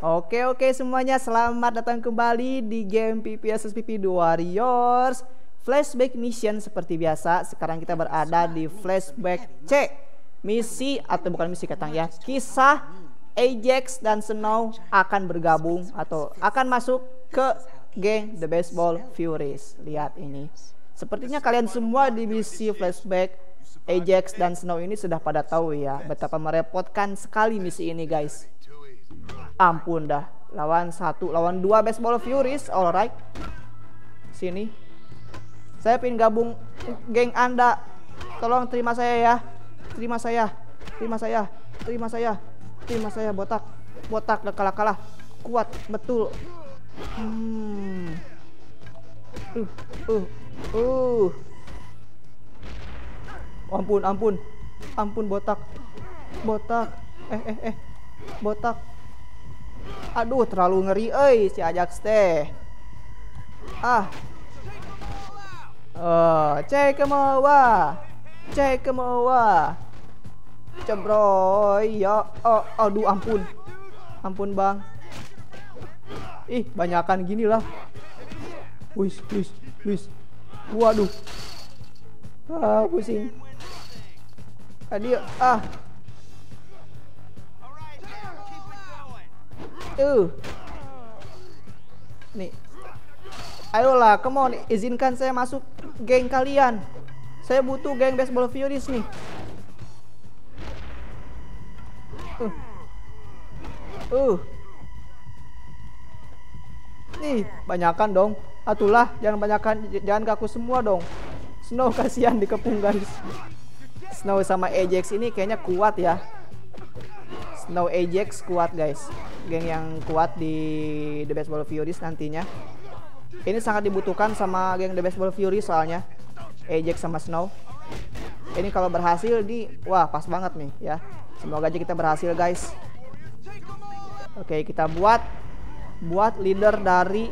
Oke semuanya, selamat datang kembali di game PPSSPP The Warriors Flashback Mission. Seperti biasa, sekarang kita berada di flashback C, misi atau bukan misi katang ya, kisah Ajax dan Snow akan bergabung atau akan masuk ke geng The Baseball Furies. Lihat ini, sepertinya kalian semua di misi flashback Ajax dan Snow ini sudah pada tahu ya betapa merepotkan sekali misi ini, guys. Ampun dah, lawan 2 Baseball Furies. Alright, sini, saya pin gabung geng Anda, tolong terima saya ya, terima saya, botak gak kalah kuat betul. Ampun botak. Aduh, terlalu ngeri euy si Ajax teh. Cek kemawa. Cebroy. Ya, aduh ampun. Ampun, Bang. Ih, banyakan gini lah. Wis. Waduh. Pusing. Tadi. Nih, ayolah, come on, izinkan saya masuk geng kalian. Saya butuh geng Baseball Furies nih. Nih, banyakan dong. Atulah, jangan banyakan, jangan kaku semua dong. Snow kasihan dikepung, guys. Snow sama Ajax ini kayaknya kuat ya. Snow Ajax kuat, guys, geng yang kuat di The Baseball Furies nantinya. Ini sangat dibutuhkan sama geng The Baseball Furies soalnya, Ajax sama Snow. Ini kalau berhasil di, wah pas banget nih ya. Semoga aja kita berhasil, guys. Oke, kita buat leader dari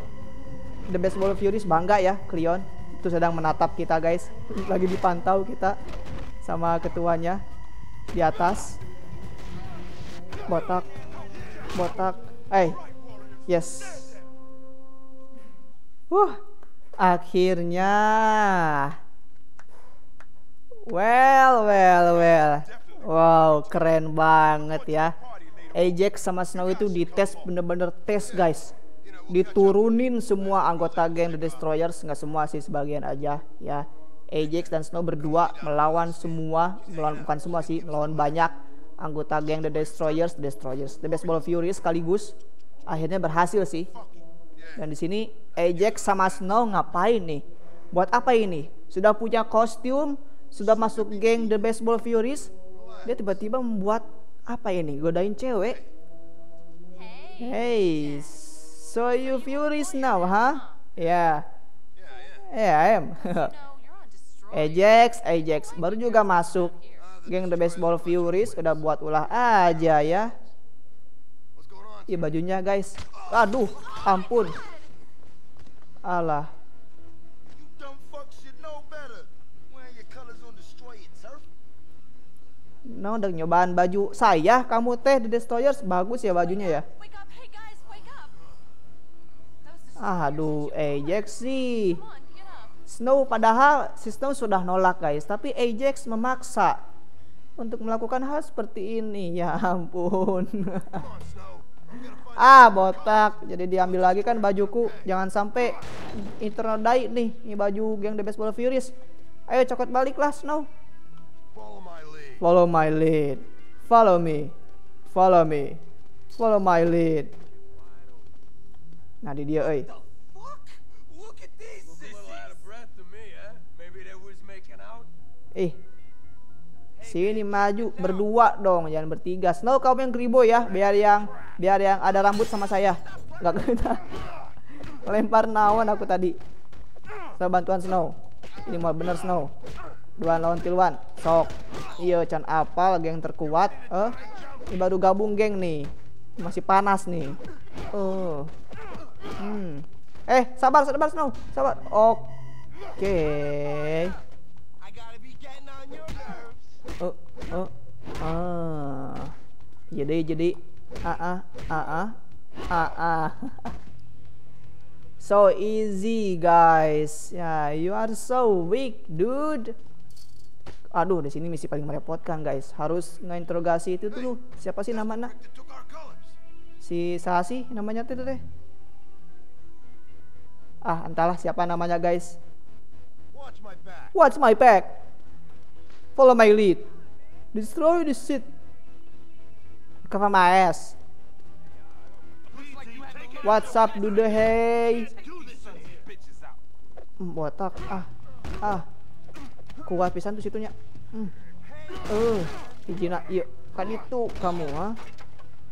The Baseball Furies bangga ya, Cleon. Itu sedang menatap kita, guys. Lagi dipantau kita sama ketuanya di atas. Botak. Yes. Akhirnya. Well. Wow, keren banget ya. Ajax sama Snow itu dites, bener-bener tes, guys. Diturunin semua anggota geng The Destroyers, nggak semua sih, sebagian aja ya. Ajax dan Snow berdua melawan banyak anggota geng The Baseball Furies sekaligus. Akhirnya berhasil sih. Dan di sini Ajax sama Snow ngapain nih? Buat apa ini? Sudah punya kostum, sudah masuk geng The Baseball Furies, dia tiba-tiba membuat apa ini? Godain cewek. Hey, so you Furies now, huh? Yeah, I am. Ajax baru juga masuk geng The Baseball Furies, udah buat ulah aja ya. Iya, bajunya, guys. Aduh, ampun. Alah. No, udah nyobaan baju saya, kamu teh The Destroyers, bagus ya bajunya ya. Aduh, Ajax sih. Snow, padahal si Snow sudah nolak, guys, tapi Ajax memaksa untuk melakukan hal seperti ini. Ya ampun. Botak. Jadi diambil lagi kan bajuku. Jangan sampai internodai nih, ini baju geng The Baseball Furies. Ayo cokot baliklah, Snow. Follow my lead. Follow me. Follow my lead. Nah, di dia euy. Sini maju berdua dong, jangan bertiga. Snow, kamu yang kribo ya, biar yang ada rambut sama saya. Enggak kita lempar naon aku tadi. Saya bantuan Snow. Ini mau bener Snow. 2 lawan 3. Sok. Iya, can apal geng terkuat. Ini baru gabung geng nih. Masih panas nih. Sabar Snow. Sabar. Oke. Jadi So easy guys. Ya, you are so weak, dude. Aduh, di sini misi paling merepotkan guys. Harus ngeinterogasi itu tuh. Siapa sih namanya? Si Sasi namanya tuh deh. Ah, entahlah siapa namanya guys. Watch my back. Follow my lead. Destroy this shit. Cover my ass. What's up, dude? Hey, botak. Kuat pisan tuh situnya. Ijina, yuk. Kan itu kamu, ha?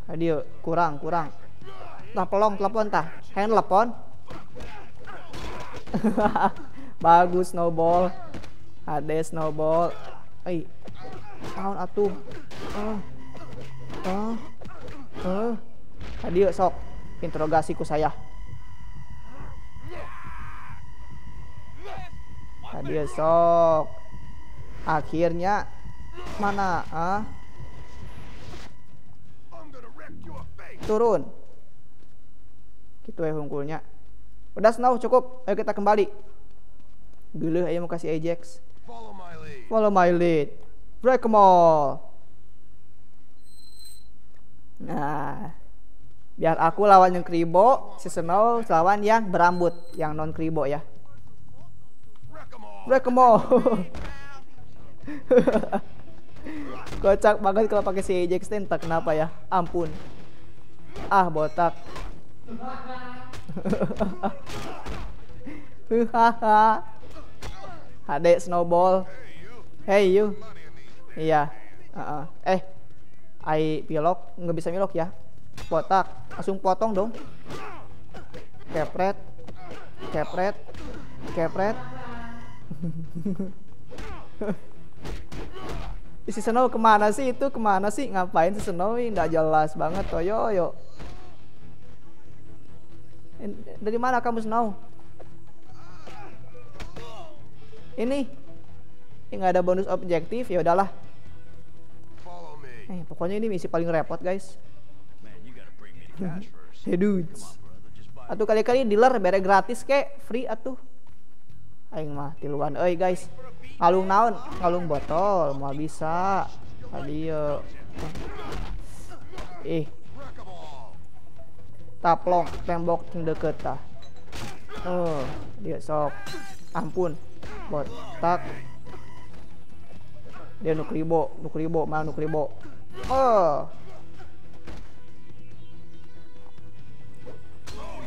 Adio, kurang. Lah pelong, telepon tah. Hand telepon. Bagus snowball. Ada snowball. Ei. Tahun atuh. Adio sok. Interogasiku saya. Tadi esok. Akhirnya mana? Turun. Gitu ya hungkulnya. Udah Snow cukup. Ayo kita kembali. Gila, ayo mau kasih Ajax. Follow my lead. Break them all. Nah. Biar aku lawan yang kribo, si Snow lawan yang berambut, yang non kribo ya. Brekmo. Kocak banget kalau pakai si Ajax, entah kenapa ya. Ampun. Ah, botak. Hade snowball. Hey you. Iya. Ai pilok, nggak bisa milok ya. Botak, langsung potong dong. Kepret. Si Snow kemana sih itu? Kemana sih? Ngapain si Snow? Nggak jelas banget. Toyo. Dari mana kamu Snow? Ini nggak ada bonus objektif. Ya udahlah. Pokoknya ini misi paling repot guys. Aduh, atuh kali-kali dealer bere gratis kek, free atuh. Aing mah tiluan euy guys. Ngalung naon? Ngalung botol, mah bisa. Adieu. Taplong tembok ting deket tah. Dia sok. Ampun. Botak. Dia nukribo.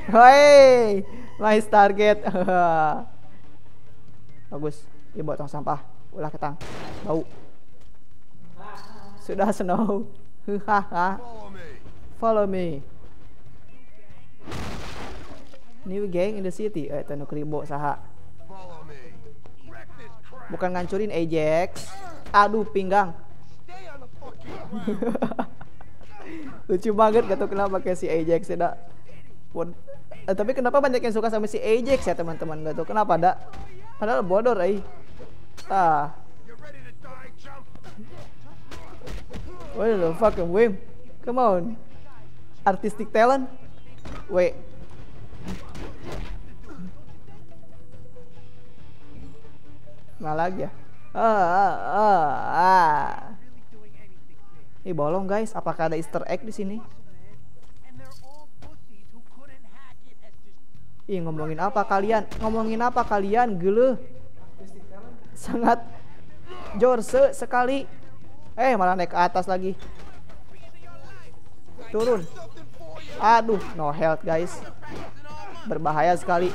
Hei, nice target. Bagus. Ini buat tong sampah. Ulah ketang. Bau. Sudah Snow. Follow me. New gang in the city. Tanu kribo saha. Bukan ngancurin Ajax. Aduh pinggang. Lucu banget, gak tau kenapa pakai si Ajax ya. Tapi kenapa banyak yang suka sama si Ajax ya teman-teman? Gak tau kenapa dak. Padahal bodor What the fucking whim? Come on. Artistic talent. Wait. Malah ya. Ini bolong guys. Apakah ada Easter egg di sini? Ih, ngomongin apa kalian geulah. Sangat jorse sekali. Malah naik ke atas lagi. Turun. Aduh, no health guys. Berbahaya sekali.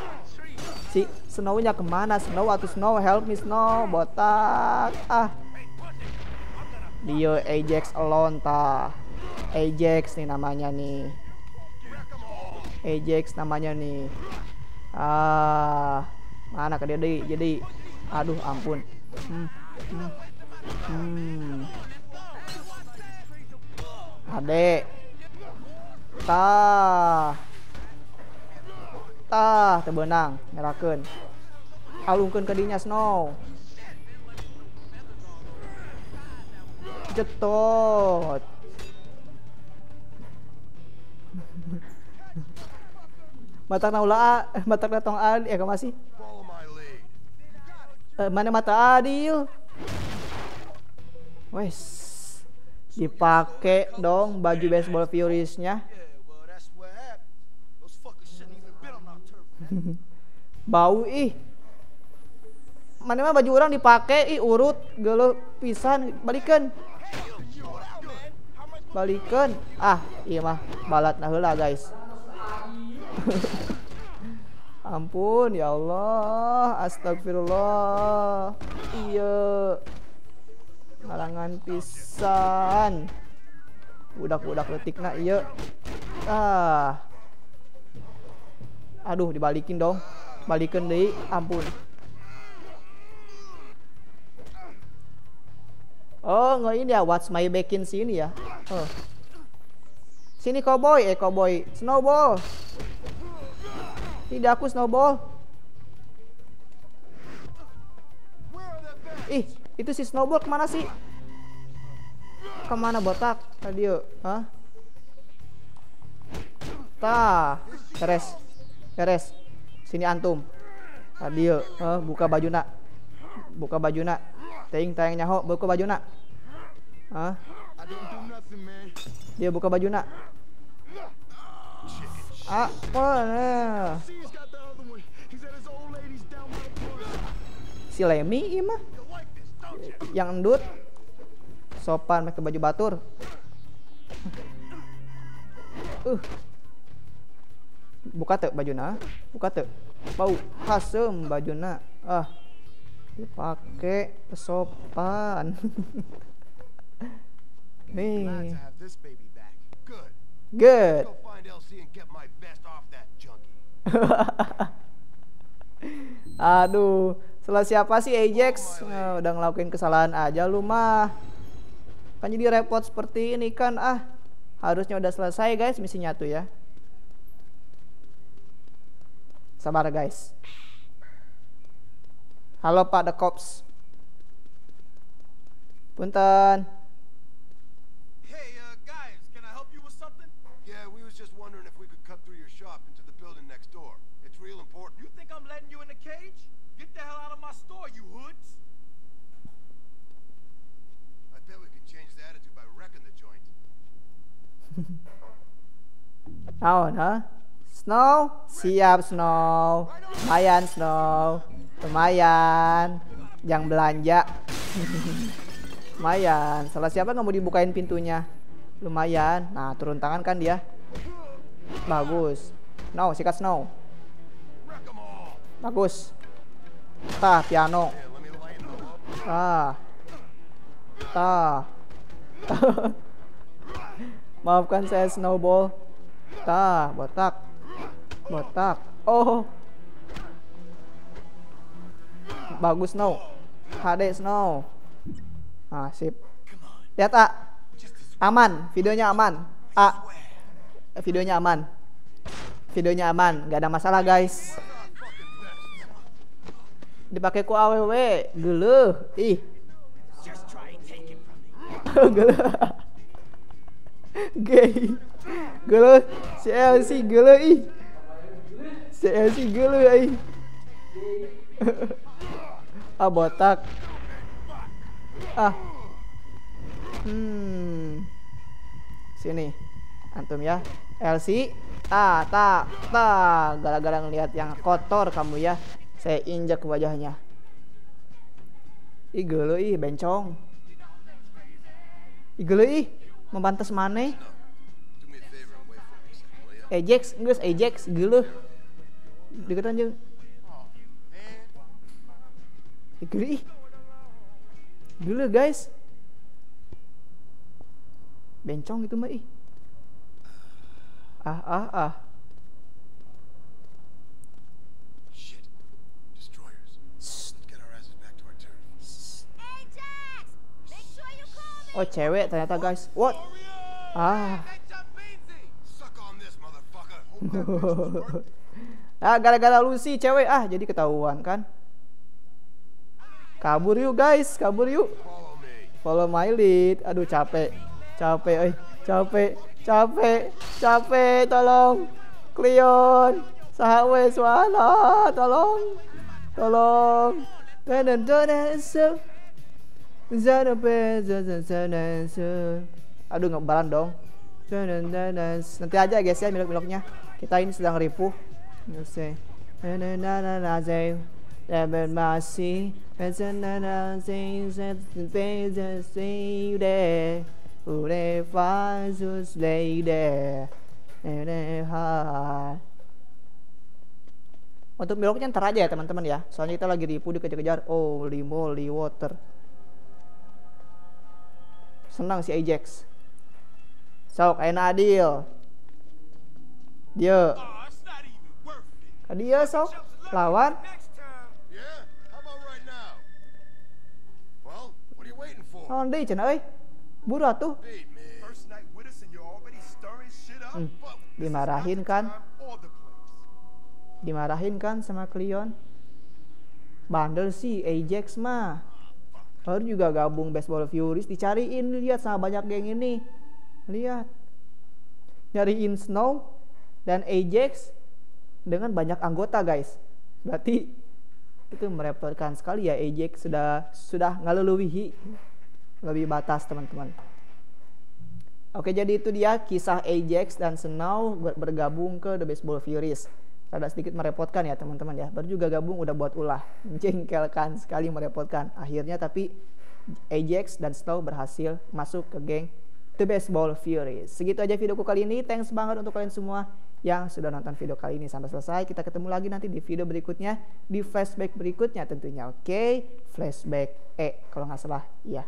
Si Snow-nya kemana? Snow atau Snow, help me Snow. Botak. Dia Ajax alone tah. Ajax nih namanya nih. Ajax namanya nih. Mana ke dia deh, jadi aduh ampun. Adek. Tah tebenang ngerakeun. Alungkeun ka dinya Snow. Jetot. Matak na ulaa, matak na tong ad, ya kamasi. Mana mata adil? Wes. Dipake dong baju Baseball Furies-nya. Bau ih. Mana mah baju orang dipake ih urut geulo pisan, balikeun. Balikeun. Ah, ieu mah balatna heula, guys. Ampun ya Allah, astagfirullah. Iya. Halangan pisan. Budak-budak leutikna ieu. Ah. Aduh, dibalikin dong. Balikin deui, ampun. Oh, nggak ini ya, what's my back in sini ya. Oh. Sini cowboy, cowboy. Snowball. Tidak, aku Snowball. Ih, itu si Snowball kemana sih? Kemana botak tadi yuk? Hah? Tah, beres. Beres. Sini antum. Tadi yuk. Buka baju nak. Buka baju nak. Tayang nyaho. Buka baju nak. Hah? Dia buka baju nak. Ah, wah. Si Lemmy imah. Yang endut. Sopan pakai baju batur. Buka tuh bajuna, buka tuh. Bau hasem bajuna. Ah. Dipakai sopan. Nih. Good. Aduh, salah siapa sih Ajax? Nah, udah ngelakuin kesalahan aja lu mah. Kan jadi repot seperti ini kan. Ah, harusnya udah selesai guys misinya tuh ya. Sabar guys. Halo Pak The Cops. Punten. Naon, huh? Snow? Siap Snow. Lumayan Snow. Lumayan. Yang belanja. Lumayan. Salah siapa nggak mau dibukain pintunya? Lumayan. Nah, turun tangan kan dia. Bagus. Snow, sikat Snow. Bagus. Tah, piano. Tah. Tah. Maafkan saya Snowball. Tah, botak. Botak. Oh. Bagus Snow. HD Snow. Nah, sip. Lihat A. Aman, videonya aman. A. Videonya aman. Videonya aman, gak ada masalah, guys. Dipakai ku AWW, geuleuh. Ih. Geuleuh. Gay, gelo, CLC gelo ih, CLC gelo ih, ah botak, ah, sini, antum ya, LC, ta, gara-gara ngelihat yang kotor kamu ya, saya injak ke wajahnya, ih gelo ih, bencong, ih gelo ih. Membantas mana? Ajax, guys, Ajax, gila. Deket aja. Gila, gila guys. Bencong itu mah ih. Ah. Shit. Destroyers. Let's get our asses back to our turf. Oh cewek ternyata guys. What? Ah. Ah gara-gara Lucy cewek ah jadi ketahuan kan. Kabur yuk guys, kabur yuk. Follow my lead. Aduh capek. Capek, capek, tolong. Cleon, Sahwes wala, tolong, tolong. Bener bener su, bener bener su. Aduh ngebalan dong. Nanti aja guys ya milok-miloknya. Kita ini sedang ripuh. Oke. Untuk miloknya ntar aja ya teman-teman ya. Soalnya kita lagi ripuh dikejar-kejar. Oh, holy water. Senang si Ajax. Sok enak adil. Dia. Dia sok lawan. Lawan deh cina euy. Buru atuh. Dimarahin kan sama Cleon. Bandel sih Ajax mah. Baru juga gabung Baseball Furies, dicariin lihat sama banyak geng ini. Lihat. Nyariin Snow dan Ajax dengan banyak anggota, guys. Berarti itu merepotkan sekali ya. Ajax sudah ngeleluhi lebih batas, teman-teman. Oke, jadi itu dia kisah Ajax dan Snow bergabung ke The Baseball Furies. Rada sedikit merepotkan ya teman-teman ya. Baru juga gabung udah buat ulah. Menjengkelkan sekali, merepotkan. Akhirnya tapi Ajax dan Snow berhasil masuk ke geng The Baseball Furies. Segitu aja videoku kali ini. Thanks banget untuk kalian semua yang sudah nonton video kali ini sampai selesai. Kita ketemu lagi nanti di video berikutnya, di flashback berikutnya tentunya. Oke, flashback E kalau nggak salah. Iya.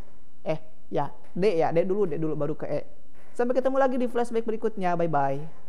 Ya, D dulu baru ke E. Sampai ketemu lagi di flashback berikutnya. Bye bye.